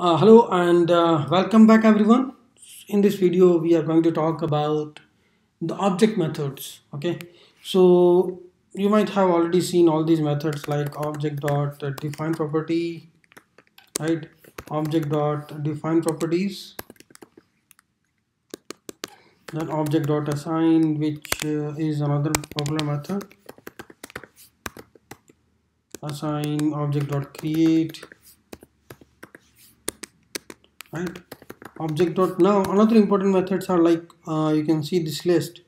Hello and welcome back everyone. In this video we are going to talk about the object methods. Okay, so you might have already seen all these methods like object dot define property, right? Object dot define properties, then object dot assign, which is another popular method, assign, object dot create, right? Object dot, now another important methods are like you can see this list,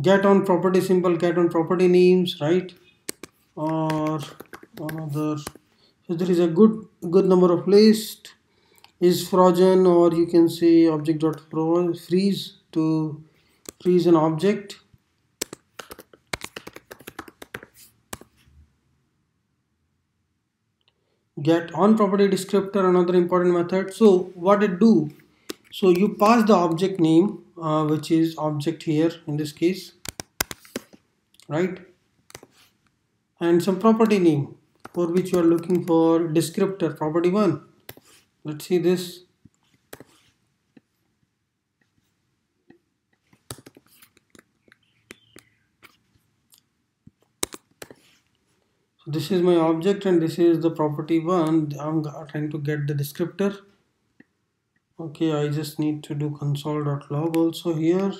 get on property symbol, get on property names, right? Or another, so there is a good number of list is frozen, or you can say object dot freeze to freeze an object, get on property descriptor, another important method. So what it do, so you pass the object name, which is object here in this case, right, and some property name for which you are looking for descriptor property one. Let's see this, this is my object and this is the property one. I'm trying to get the descriptor. Okay, I just need to do console.log also here.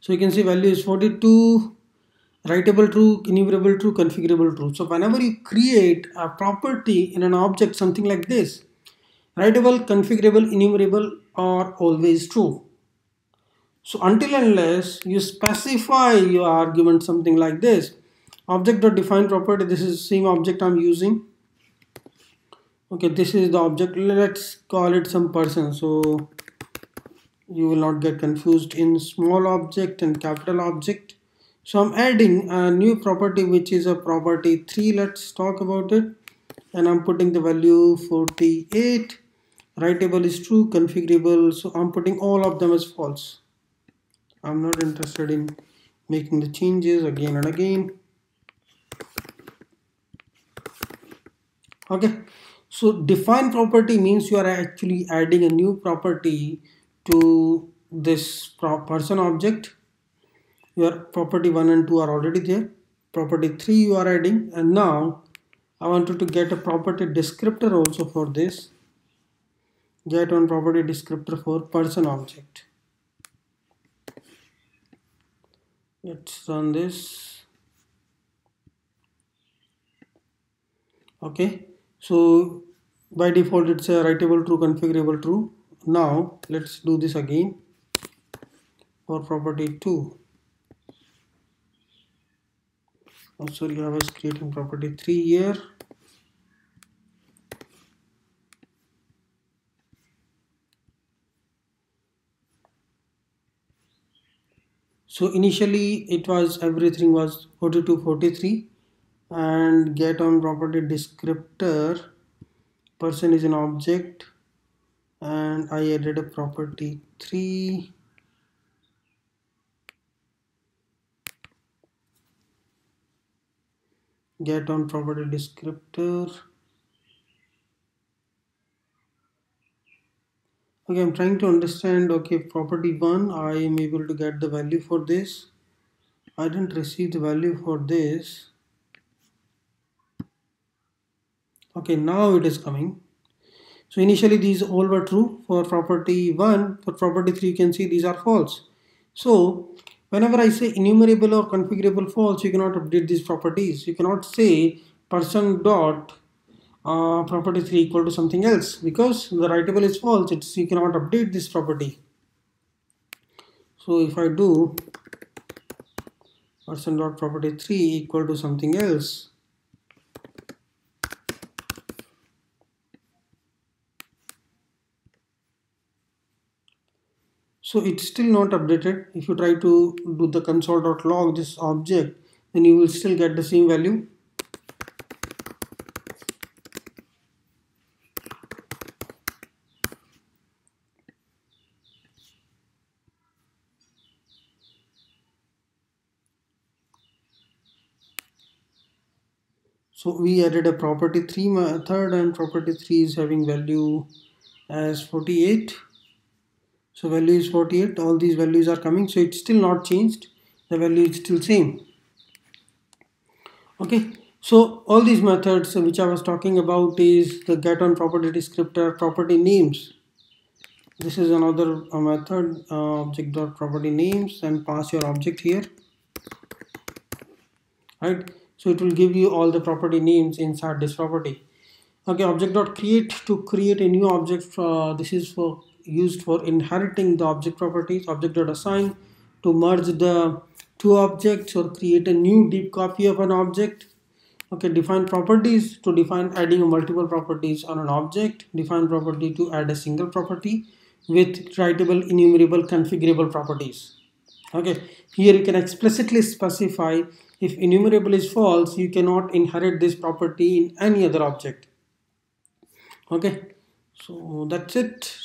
So you can see value is 42, writable true, enumerable true, configurable true. So whenever you create a property in an object, something like this, writable, configurable, enumerable are always true. So until unless you specify your argument something like this, object.define property, this is the same object I'm using. Okay, this is the object, let's call it some person, so you will not get confused in small object and capital object. So I'm adding a new property which is a property 3, let's talk about it, and I'm putting the value 48. Writable is true, configurable, so I'm putting all of them as false. I'm not interested in making the changes again and again. Okay, so define property means you are actually adding a new property to this person object. Your property 1 and 2 are already there, property 3 you are adding, and now I wanted to get a property descriptor also for this, get on property descriptor for person object. Let's run this. Okay, so by default it's a writable true, configurable true. Now let's do this again for property 2. I'm sorry, I was creating property 3 here. So initially it was everything was 42, 43, and get on property descriptor, person is an object, and I added a property 3. Get on property descriptor. Okay, I'm trying to understand. Okay, property 1, I am able to get the value for this. I didn't receive the value for this. Okay, now it is coming. So initially these all were true for property 1. For property 3 you can see these are false. So whenever I say enumerable or configurable false, you cannot update these properties. You cannot say person dot property 3 equal to something else, because the writable is false. It's, you cannot update this property. So if I do person dot property 3 equal to something else, so it's still not updated. If you try to do the console.log this object, then you will still get the same value. So we added a property 3 method, and property 3 is having value as 48. So value is 48, all these values are coming, so it's still not changed, the value is still same. Okay, so all these methods which I was talking about is the get on property descriptor, property names. This is another method, object.property names, and pass your object here, right? So it will give you all the property names inside this property. Okay, object.create to create a new object. This is for used for inheriting the object properties. Object.assign to merge the two objects or create a new deep copy of an object. Okay, define properties to define adding multiple properties on an object. Define property to add a single property with writable, enumerable, configurable properties. Okay, here you can explicitly specify if enumerable is false, you cannot inherit this property in any other object. Okay, so that's it.